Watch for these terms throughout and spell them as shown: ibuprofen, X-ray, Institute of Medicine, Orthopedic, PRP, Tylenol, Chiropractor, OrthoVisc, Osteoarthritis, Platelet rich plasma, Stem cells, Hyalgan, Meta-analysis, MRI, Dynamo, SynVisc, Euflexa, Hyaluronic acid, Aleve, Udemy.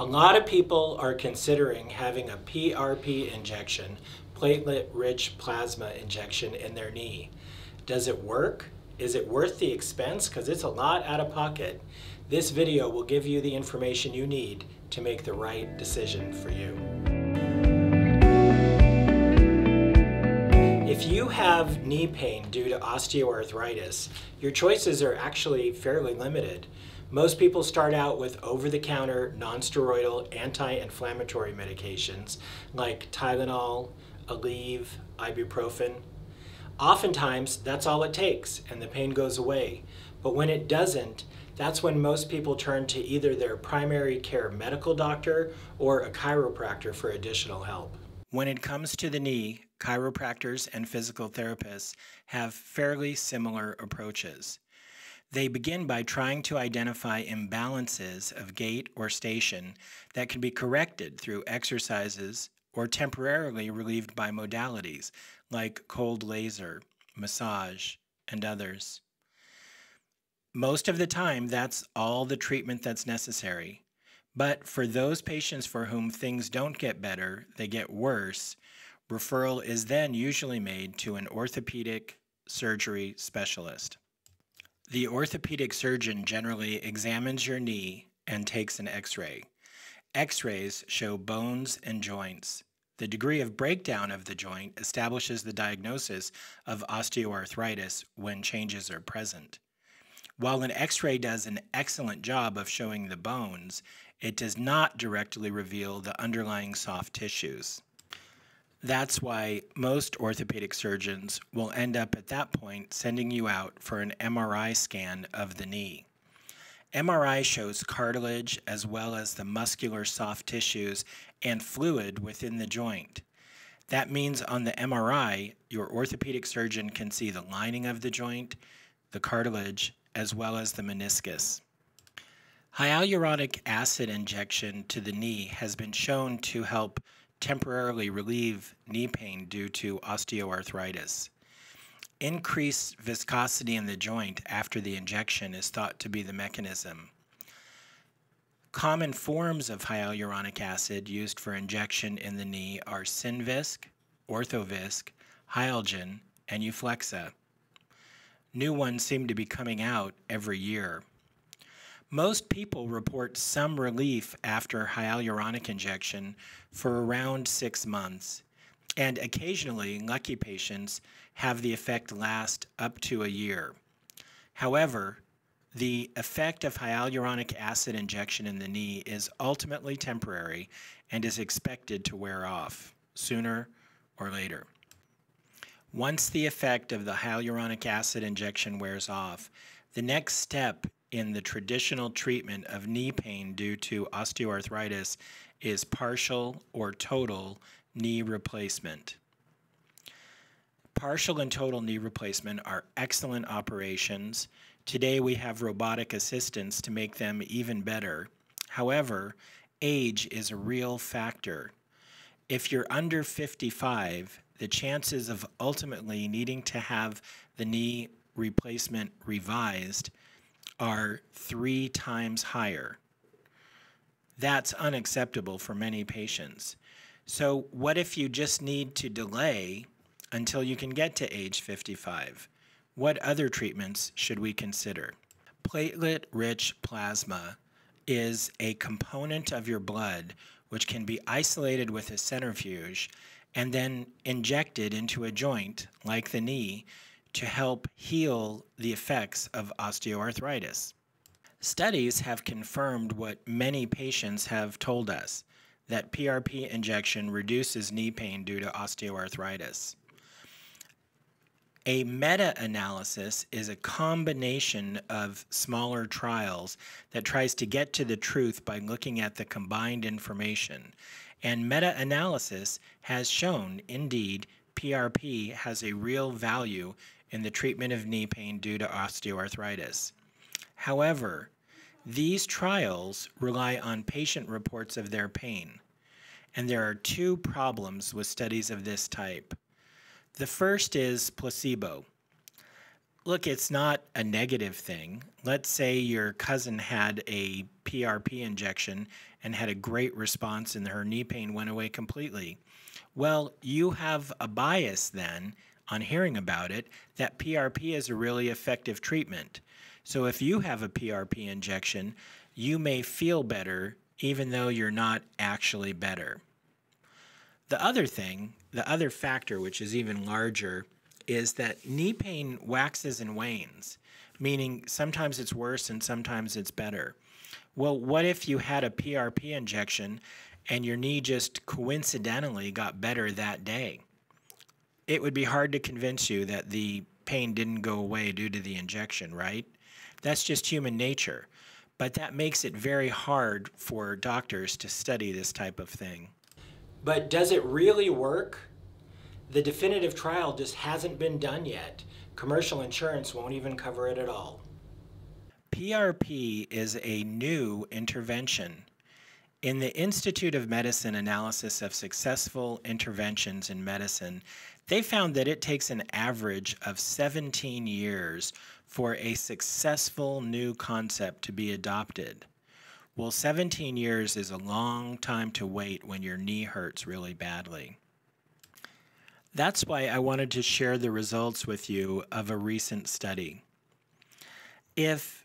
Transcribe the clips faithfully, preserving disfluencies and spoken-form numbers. A lot of people are considering having a P R P injection, platelet rich plasma injection, in their knee. Does it work? Is it worth the expense? Because it's a lot out of pocket. This video will give you the information you need to make the right decision for you. If you have knee pain due to osteoarthritis, your choices are actually fairly limited. Most people start out with over-the-counter, non-steroidal, anti-inflammatory medications like Tylenol, Aleve, ibuprofen. Oftentimes, that's all it takes, and the pain goes away. But when it doesn't, that's when most people turn to either their primary care medical doctor or a chiropractor for additional help. When it comes to the knee, chiropractors and physical therapists have fairly similar approaches. They begin by trying to identify imbalances of gait or station that can be corrected through exercises or temporarily relieved by modalities like cold laser, massage, and others. Most of the time, that's all the treatment that's necessary. But for those patients for whom things don't get better, they get worse, referral is then usually made to an orthopedic surgery specialist. The orthopedic surgeon generally examines your knee and takes an X-ray. X-rays show bones and joints. The degree of breakdown of the joint establishes the diagnosis of osteoarthritis when changes are present. While an X-ray does an excellent job of showing the bones, it does not directly reveal the underlying soft tissues. That's why most orthopedic surgeons will end up at that point sending you out for an M R I scan of the knee. M R I shows cartilage as well as the muscular soft tissues and fluid within the joint. That means on the M R I, your orthopedic surgeon can see the lining of the joint, the cartilage, as well as the meniscus. Hyaluronic acid injection to the knee has been shown to help temporarily relieve knee pain due to osteoarthritis. Increased viscosity in the joint after the injection is thought to be the mechanism. Common forms of hyaluronic acid used for injection in the knee are SynVisc, OrthoVisc, Hyalgan, and Euflexa. New ones seem to be coming out every year. Most people report some relief after hyaluronic injection for around six months, and occasionally lucky patients have the effect last up to a year. However, the effect of hyaluronic acid injection in the knee is ultimately temporary and is expected to wear off sooner or later. Once the effect of the hyaluronic acid injection wears off, the next step in the traditional treatment of knee pain due to osteoarthritis is partial or total knee replacement. Partial and total knee replacement are excellent operations. Today we have robotic assistance to make them even better. However, age is a real factor. If you're under fifty-five, the chances of ultimately needing to have the knee replacement revised are three times higher. That's unacceptable for many patients. So what if you just need to delay until you can get to age fifty-five? What other treatments should we consider? Platelet rich plasma is a component of your blood which can be isolated with a centrifuge and then injected into a joint like the knee to help heal the effects of osteoarthritis. Studies have confirmed what many patients have told us, that P R P injection reduces knee pain due to osteoarthritis. A meta-analysis is a combination of smaller trials that tries to get to the truth by looking at the combined information. And meta-analysis has shown, indeed, P R P has a real value in the treatment of knee pain due to osteoarthritis. However, these trials rely on patient reports of their pain, and there are two problems with studies of this type. The first is placebo. look, it's not a negative thing. Let's say your cousin had a P R P injection and had a great response and her knee pain went away completely. Well, you have a bias then on hearing about it that P R P is a really effective treatment. So if you have a P R P injection, you may feel better even though you're not actually better. The other thing, the other factor, which is even larger, is that knee pain waxes and wanes, meaning sometimes it's worse and sometimes it's better. Well, what if you had a P R P injection and your knee just coincidentally got better that day? It would be hard to convince you that the pain didn't go away due to the injection, right? That's just human nature. But that makes it very hard for doctors to study this type of thing. But does it really work? The definitive trial just hasn't been done yet. Commercial insurance won't even cover it at all. P R P is a new intervention. In the Institute of Medicine analysis of successful interventions in medicine, they found that it takes an average of seventeen years for a successful new concept to be adopted. Well, seventeen years is a long time to wait when your knee hurts really badly. That's why I wanted to share the results with you of a recent study. If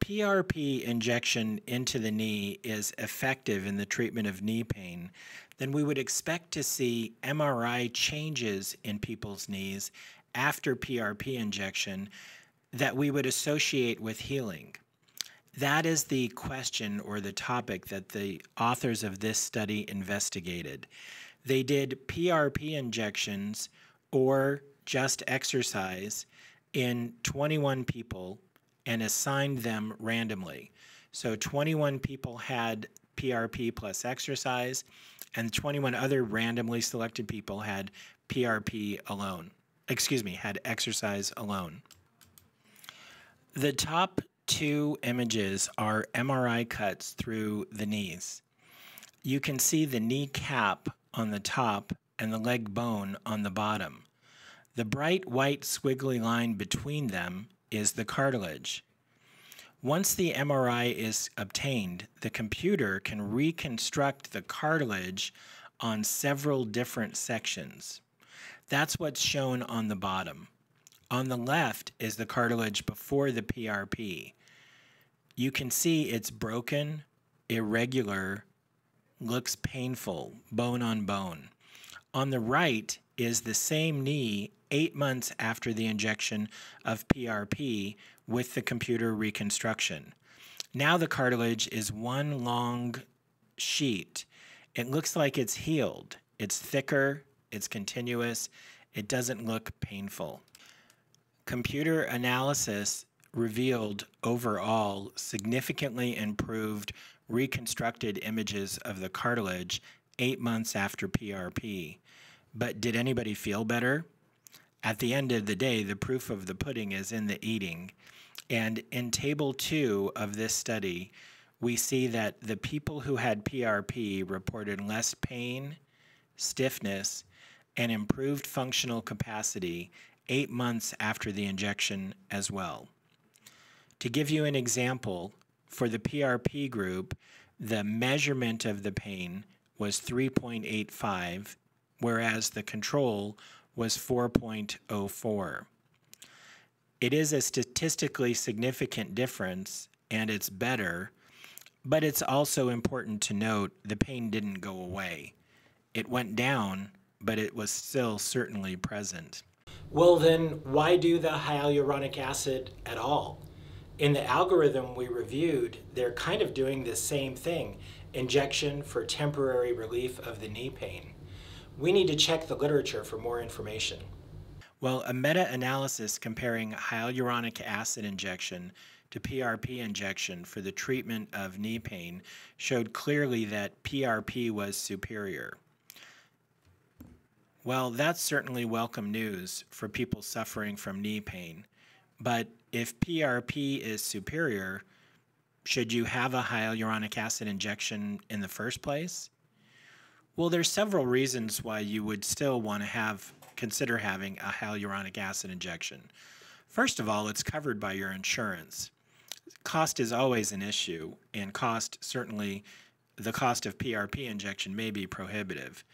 P R P injection into the knee is effective in the treatment of knee pain, then we would expect to see M R I changes in people's knees after P R P injection that we would associate with healing. That is the question or the topic that the authors of this study investigated. They did P R P injections or just exercise in twenty-one people and assigned them randomly. So twenty-one people had P R P plus exercise, and twenty-one other randomly selected people had P R P alone. Excuse me, had exercise alone. The top two images are M R I cuts through the knees. You can see the kneecap on the top and the leg bone on the bottom. The bright white squiggly line between them is the cartilage. Once the M R I is obtained, the computer can reconstruct the cartilage on several different sections. That's what's shown on the bottom. On the left is the cartilage before the P R P. You can see it's broken, irregular, looks painful, bone on bone. On the right is the same knee eight months after the injection of P R P with the computer reconstruction. Now the cartilage is one long sheet. It looks like it's healed. It's thicker, it's continuous, it doesn't look painful. Computer analysis revealed overall significantly improved reconstructed images of the cartilage eight months after P R P. But did anybody feel better? At the end of the day, the proof of the pudding is in the eating. And in table two of this study, we see that the people who had P R P reported less pain, stiffness, and improved functional capacity eight months after the injection as well. To give you an example, for the P R P group, the measurement of the pain was three point eight five, whereas the control was four point oh four. It is a statistically significant difference, and it's better, but it's also important to note the pain didn't go away. It went down, but it was still certainly present. Well then, why do the hyaluronic acid at all? In the algorithm we reviewed, they're kind of doing the same thing, injection for temporary relief of the knee pain. We need to check the literature for more information. Well, a meta-analysis comparing hyaluronic acid injection to P R P injection for the treatment of knee pain showed clearly that P R P was superior. Well, that's certainly welcome news for people suffering from knee pain, but if P R P is superior, should you have a hyaluronic acid injection in the first place? Well, there's several reasons why you would still want to have, consider having a hyaluronic acid injection. First of all, it's covered by your insurance. Cost is always an issue, and cost certainly, the cost of P R P injection may be prohibitive.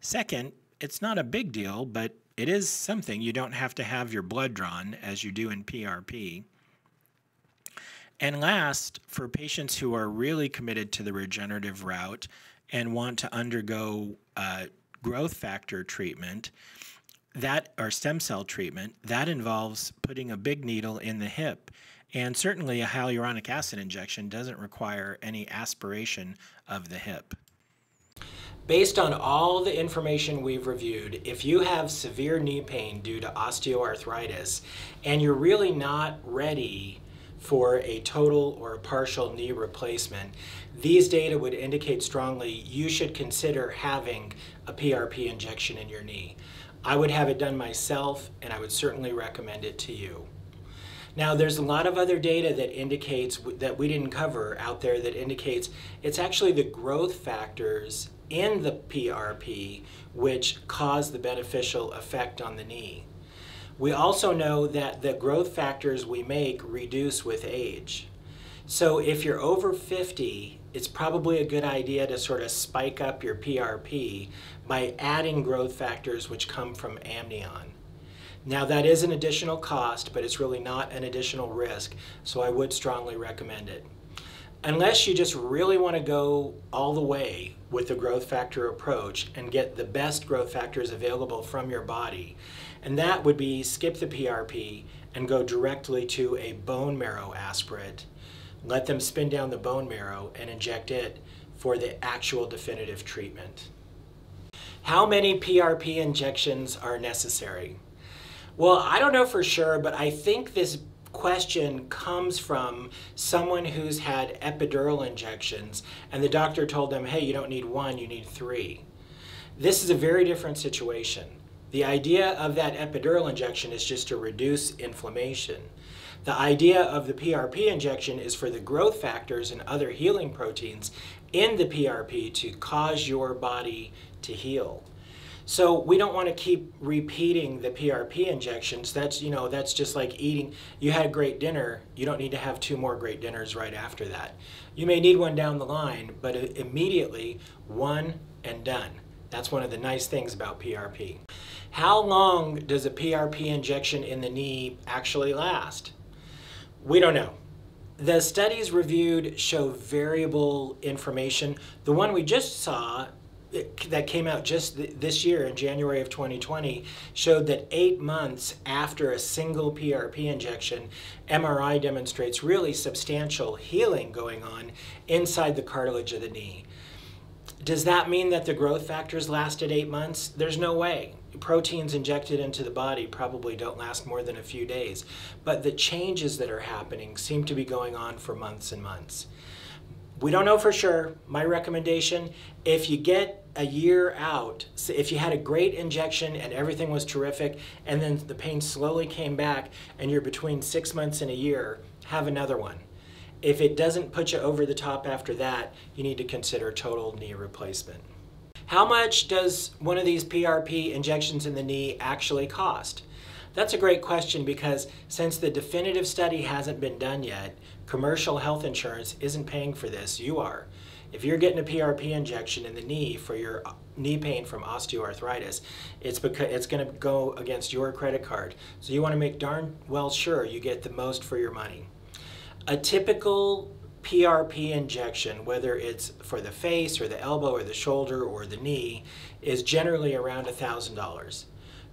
Second, it's not a big deal, but it is something. You don't have to have your blood drawn as you do in P R P. And last, for patients who are really committed to the regenerative route and want to undergo uh, growth factor treatment, that or stem cell treatment, that involves putting a big needle in the hip. And certainly a hyaluronic acid injection doesn't require any aspiration of the hip. Based on all the information we've reviewed, if you have severe knee pain due to osteoarthritis and you're really not ready for a total or a partial knee replacement, these data would indicate strongly you should consider having a P R P injection in your knee. I would have it done myself, and I would certainly recommend it to you. Now, there's a lot of other data that indicates, that we didn't cover out there, that indicates it's actually the growth factors in the P R P which cause the beneficial effect on the knee. We also know that the growth factors we make reduce with age. So if you're over fifty, it's probably a good idea to sort of spike up your P R P by adding growth factors which come from amnion. Now, that is an additional cost, but it's really not an additional risk, so I would strongly recommend it. Unless you just really want to go all the way with the growth factor approach and get the best growth factors available from your body, and that would be skip the P R P and go directly to a bone marrow aspirate, let them spin down the bone marrow and inject it for the actual definitive treatment. How many P R P injections are necessary? Well, I don't know for sure, but I think this question comes from someone who's had epidural injections and the doctor told them, hey, you don't need one, you need three. This is a very different situation. The idea of that epidural injection is just to reduce inflammation. The idea of the P R P injection is for the growth factors and other healing proteins in the P R P to cause your body to heal. So we don't want to keep repeating the P R P injections. That's, you know, that's just like eating. You had a great dinner. You don't need to have two more great dinners right after that. You may need one down the line, but immediately, one and done. That's one of the nice things about P R P. How long does a P R P injection in the knee actually last? We don't know. The studies reviewed show variable information. The one we just saw that came out just this year in January of twenty twenty showed that eight months after a single P R P injection, M R I demonstrates really substantial healing going on inside the cartilage of the knee. Does that mean that the growth factors lasted eight months? There's no way. Proteins injected into the body probably don't last more than a few days, but the changes that are happening seem to be going on for months and months. We don't know for sure. My recommendation, if you get a year out, so if you had a great injection and everything was terrific, and then the pain slowly came back and you're between six months and a year, have another one. If it doesn't put you over the top after that, you need to consider total knee replacement. How much does one of these P R P injections in the knee actually cost? That's a great question, because since the definitive study hasn't been done yet, commercial health insurance isn't paying for this. You are. If you're getting a P R P injection in the knee for your knee pain from osteoarthritis, it's, it's going to go against your credit card. So you want to make darn well sure you get the most for your money. A typical P R P injection, whether it's for the face or the elbow or the shoulder or the knee, is generally around a thousand dollars.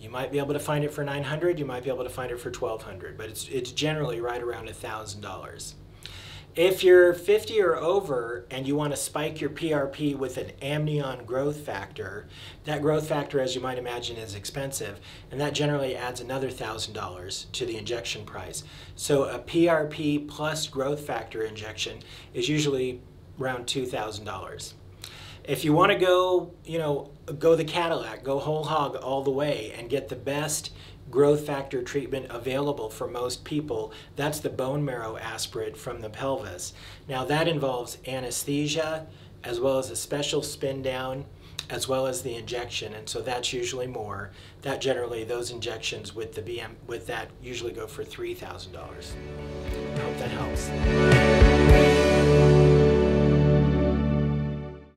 You might be able to find it for nine hundred dollars, you might be able to find it for twelve hundred dollars, but it's, it's generally right around a thousand dollars. If you're fifty or over and you want to spike your P R P with an amnion growth factor, that growth factor, as you might imagine, is expensive, and that generally adds another a thousand dollars to the injection price. So a P R P plus growth factor injection is usually around two thousand dollars. If you want to go, you know, go the Cadillac, go whole hog all the way and get the best growth factor treatment available for most people, that's the bone marrow aspirate from the pelvis. Now that involves anesthesia as well as a special spin down, as well as the injection, and so that's usually more. That generally, those injections with the B M with that usually go for three thousand dollars. I hope that helps.